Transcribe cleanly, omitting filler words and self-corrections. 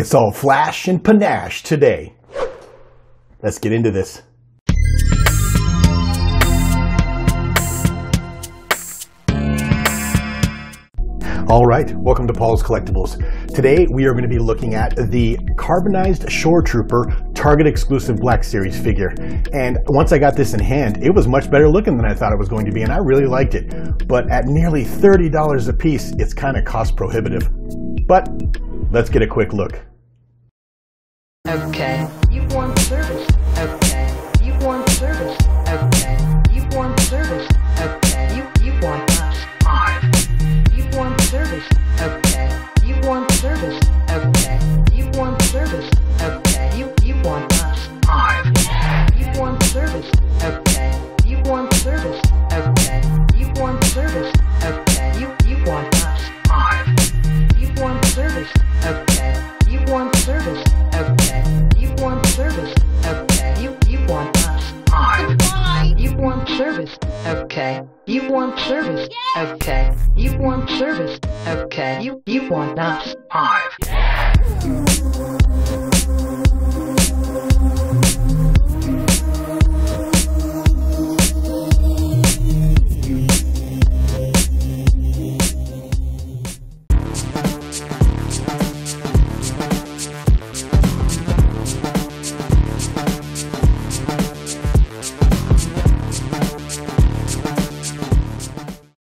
It's all flash and panache today. Let's get into this. All right, welcome to Paul's Collectibles. Today we are going to be looking at the Carbonized Shore Trooper Target Exclusive Black Series figure. And once I got this in hand, it was much better looking than I thought it was going to be, and I really liked it. But at nearly $30 a piece, it's kind of cost prohibitive. But let's get a quick look. Okay. You want service? Okay. You want service? Okay. You want service? Okay. You want us? You want service? Okay. You want service? Okay. You want service? Okay. You want us? You want service? Okay. You want service? Okay. You want service? Okay. You want us? You want service? Okay. You want service? Okay. You want service? Okay. You want us? You want service? Okay. You want service? Okay. You want service? Okay. You want us?